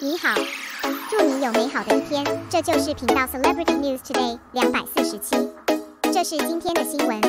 你好，祝你有美好的一天。这就是频道 Celebrity News Today 247。这是今天的新闻。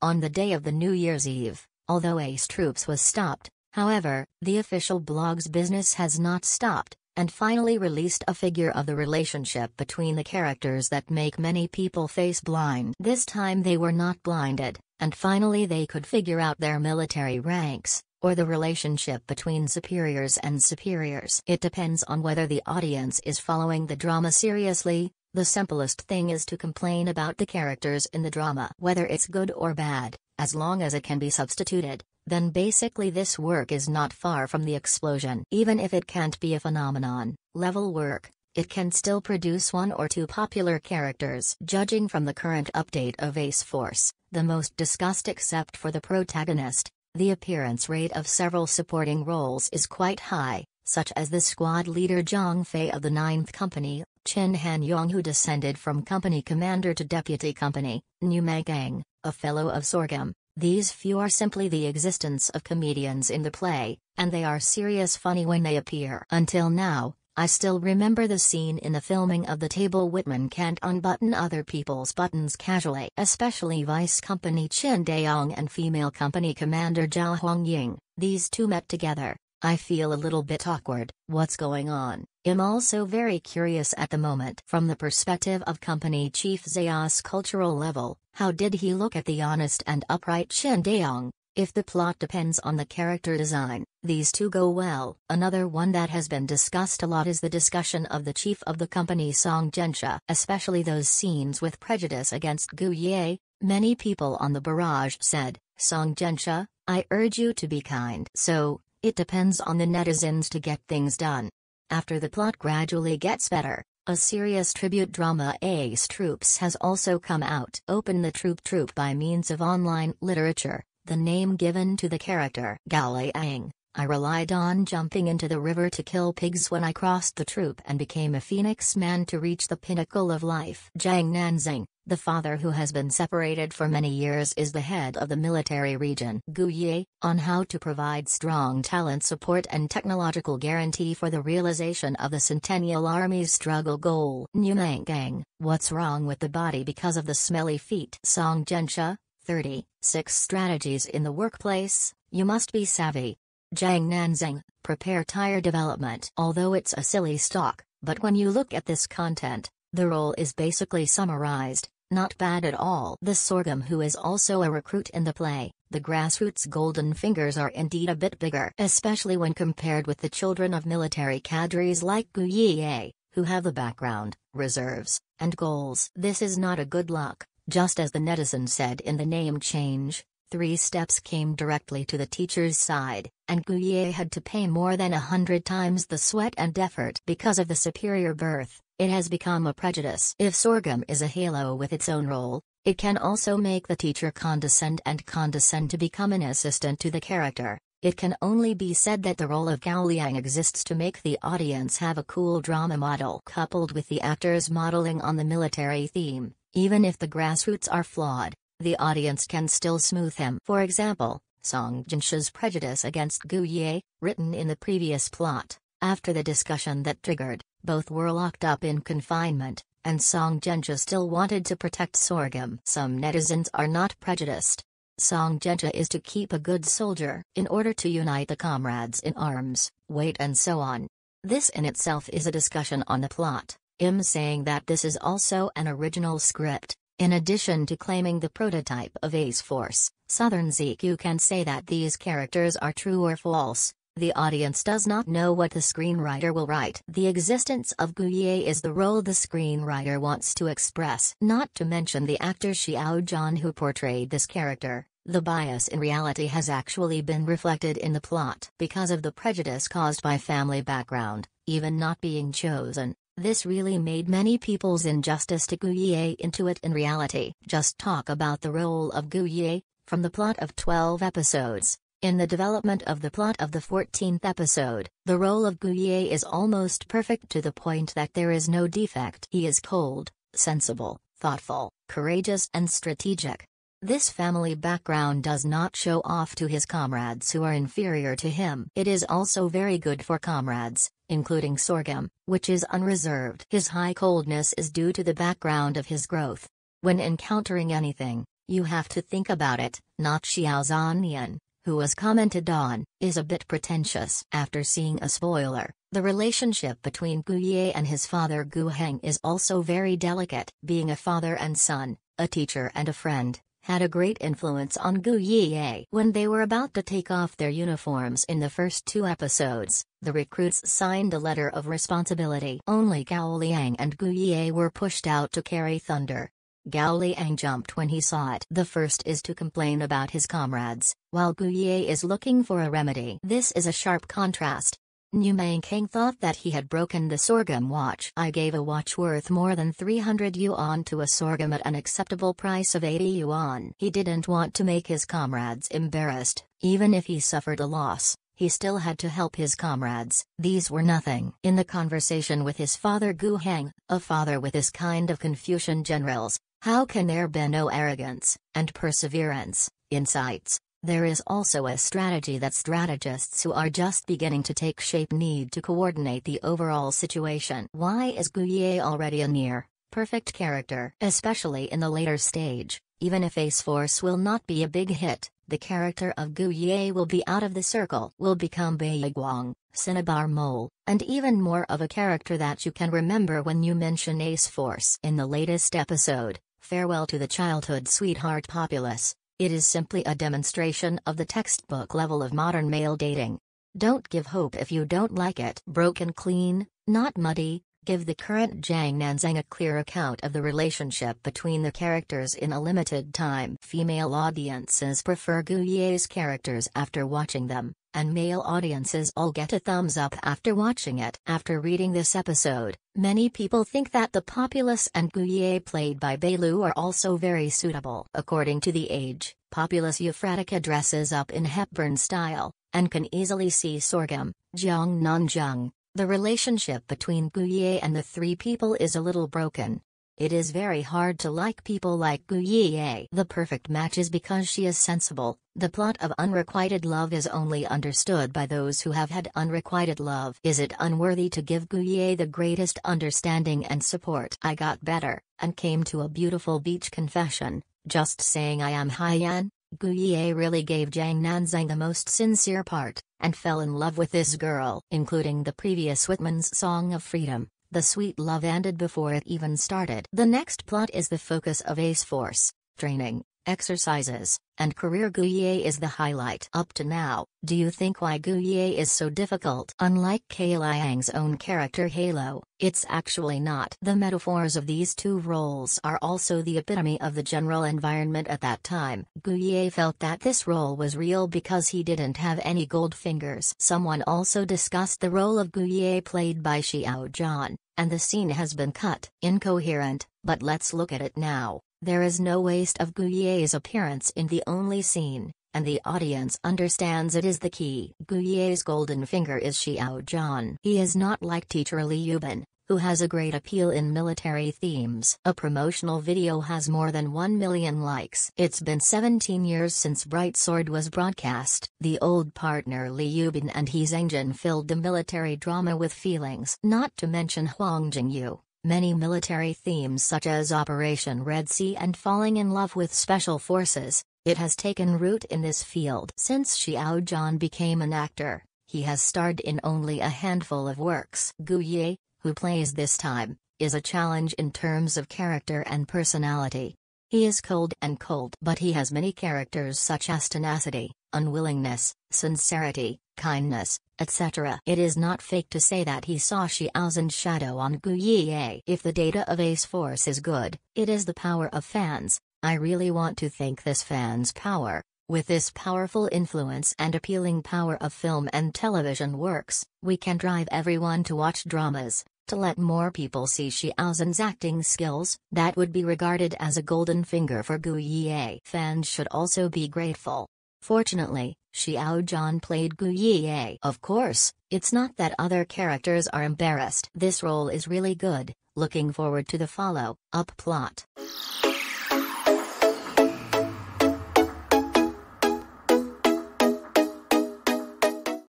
On the day of the New Year's Eve, although Ace Troops was stopped, however, the official blog's business has not stopped, and finally released a figure of the relationship between the characters that make many people face blind. This time they were not blinded, and finally they could figure out their military ranks, or the relationship between superiors and superiors. It depends on whether the audience is following the drama seriously. The simplest thing is to complain about the characters in the drama. Whether it's good or bad, as long as it can be substituted, then basically this work is not far from the explosion. Even if it can't be a phenomenon, level work, it can still produce one or two popular characters. Judging from the current update of Ace Force, the most discussed except for the protagonist, the appearance rate of several supporting roles is quite high, such as the squad leader Zhang Fei of the 9th Company, Chen Hanyong who descended from company commander to deputy company, Niu Menggang, a fellow of Sorghum. These few are simply the existence of comedians in the play, and they are serious funny when they appear. Until now, I still remember the scene in the filming of the table Whitman can't unbutton other people's buttons casually. Especially Vice Company Chen Dayong and female company commander Zhao Hongying, these two met together. I feel a little bit awkward. What's going on? I'm also very curious at the moment. From the perspective of company chief Zaya's cultural level, how did he look at the honest and upright Chen Dayong? If the plot depends on the character design, these two go well. Another one that has been discussed a lot is the discussion of the chief of the company Song Jensha. Especially those scenes with prejudice against Gu Yiye, many people on the barrage said, Song Jensha, I urge you to be kind. So, it depends on the netizens to get things done. After the plot gradually gets better, a serious tribute drama Ace Troops has also come out. Open the troop by means of online literature, the name given to the character. Gao Liang, I relied on jumping into the river to kill pigs when I crossed the troop and became a phoenix man to reach the pinnacle of life. Jiang Nanxing, the father who has been separated for many years is the head of the military region. Gu Yiye, on how to provide strong talent support and technological guarantee for the realization of the Centennial Army's struggle goal. Niu Menggang, what's wrong with the body because of the smelly feet? Song Jensha, 36 strategies in the workplace, you must be savvy. Jiang Nanxing, prepare tire development. Although it's a silly stock, but when you look at this content, the role is basically summarized. Not bad at all. The Sorghum who is also a recruit in the play, the grassroots golden fingers are indeed a bit bigger. Especially when compared with the children of military cadres like Gu Yiye, who have the background, reserves, and goals. This is not a good luck, just as the netizen said in the name change. 3 steps came directly to the teacher's side, and Gu Yiye had to pay more than 100 times the sweat and effort. Because of the superior birth, it has become a prejudice. If Sorghum is a halo with its own role, it can also make the teacher condescend to become an assistant to the character. It can only be said that the role of Gao Liang exists to make the audience have a cool drama model. Coupled with the actors modeling on the military theme, even if the grassroots are flawed, the audience can still smooth him. For example, Song Jensha's prejudice against Gu Yiye, written in the previous plot, after the discussion that triggered, both were locked up in confinement, and Song Jensha still wanted to protect Sorghum. Some netizens are not prejudiced. Song Jensha is to keep a good soldier in order to unite the comrades in arms, weight and so on. This in itself is a discussion on the plot. I'm saying that this is also an original script. In addition to claiming the prototype of Ace Force, Southern ZQ can say that these characters are true or false. The audience does not know what the screenwriter will write. The existence of Gu Yiye is the role the screenwriter wants to express. Not to mention the actor Xiao Zhan who portrayed this character, the bias in reality has actually been reflected in the plot. Because of the prejudice caused by family background, even not being chosen, this really made many people's injustice to Gu Yiye into it in reality. Just talk about the role of Gu Yiye, from the plot of 12 episodes. In the development of the plot of the 14th episode, the role of Gu Yiye is almost perfect to the point that there is no defect. He is cold, sensible, thoughtful, courageous and strategic. This family background does not show off to his comrades who are inferior to him. It is also very good for comrades, including sorghum, which is unreserved. His high coldness is due to the background of his growth. When encountering anything, you have to think about it, not Xiao Zhan, who was commented on, is a bit pretentious. After seeing a spoiler, the relationship between Gu Yiye and his father Gu Heng is also very delicate. Being a father and son, a teacher and a friend, had a great influence on Gu Yiye. When they were about to take off their uniforms in the first two episodes, the recruits signed a letter of responsibility. Only Gao Liang and Gu Yiye were pushed out to carry thunder. Gao Liang jumped when he saw it. The first is to complain about his comrades, while Gu Yiye is looking for a remedy. This is a sharp contrast. Niu Menggang thought that he had broken the sorghum watch. I gave a watch worth more than 300 yuan to a sorghum at an acceptable price of 80 yuan. He didn't want to make his comrades embarrassed. Even if he suffered a loss, he still had to help his comrades. These were nothing. In the conversation with his father Gu Heng, a father with this kind of Confucian generals, how can there be no arrogance, and perseverance, insights? There is also a strategy that strategists who are just beginning to take shape need to coordinate the overall situation. Why is Gu Yiye already a near-perfect character? Especially in the later stage, even if Ace Force will not be a big hit, the character of Gu Yiye will be out of the circle, will become Bai Guang, Cinnabar Mole, and even more of a character that you can remember when you mention Ace Force. In the latest episode, Farewell to the Childhood Sweetheart Populace, it is simply a demonstration of the textbook level of modern male dating. Don't give hope if you don't like it. Broken clean, not muddy, give the current Jiang Nanxing a clear account of the relationship between the characters in a limited time. Female audiences prefer Gu Yiye's characters after watching them, and male audiences all get a thumbs up after watching it. After reading this episode, many people think that the populace and Gu Yiye played by Bai Lu are also very suitable. According to the age, populace Euphratica dresses up in Hepburn style, and can easily see sorghum, Jiang Nanxing. The relationship between Gu Yiye and the three people is a little broken. It is very hard to like people like Gu Yiye. The perfect match is because she is sensible. The plot of unrequited love is only understood by those who have had unrequited love. Is it unworthy to give Gu Yiye the greatest understanding and support? I got better, and came to a beautiful beach confession, just saying I am Haiyan. Gu Yiye really gave Jiang Nanxing the most sincere part, and fell in love with this girl. Including the previous Whitman's Song of Freedom, the sweet love ended before it even started. The next plot is the focus of Ace Force, training, exercises, and career. Gu Yiye is the highlight. Up to now, do you think why Gu Yiye is so difficult? Unlike Kai Liang's own character Halo, it's actually not. The metaphors of these two roles are also the epitome of the general environment at that time. Gu Yiye felt that this role was real because he didn't have any gold fingers. Someone also discussed the role of Gu Yiye played by Xiao Zhan, and the scene has been cut. Incoherent, but let's look at it now. There is no waste of Gu Yiye's appearance in the only scene, and the audience understands it is the key. Gu Yiye's golden finger is Xiao Zhan. He is not like teacher Li Yubin, who has a great appeal in military themes. A promotional video has more than 1 million likes. It's been 17 years since Bright Sword was broadcast. The old partner Li Yubin and his engine filled the military drama with feelings. Not to mention Huang Jingyu. Many military themes such as Operation Red Sea and falling in love with special forces, it has taken root in this field. Since Xiao Zhan became an actor, he has starred in only a handful of works. Gu Yiye, who plays this time, is a challenge in terms of character and personality. He is cold and cold, but he has many characters such as tenacity, unwillingness, sincerity, kindness, etc. It is not fake to say that he saw Xiao Zhan's shadow on Gu Yiye. If the data of Ace Force is good, it is the power of fans. I really want to thank this fans' power. With this powerful influence and appealing power of film and television works, we can drive everyone to watch dramas. To let more people see Xiao Zhan's acting skills, that would be regarded as a golden finger for Gu Yiye. Fans should also be grateful. Fortunately, Xiao Zhan played Gu Yiye. Of course, it's not that other characters are embarrassed. This role is really good. Looking forward to the follow-up plot.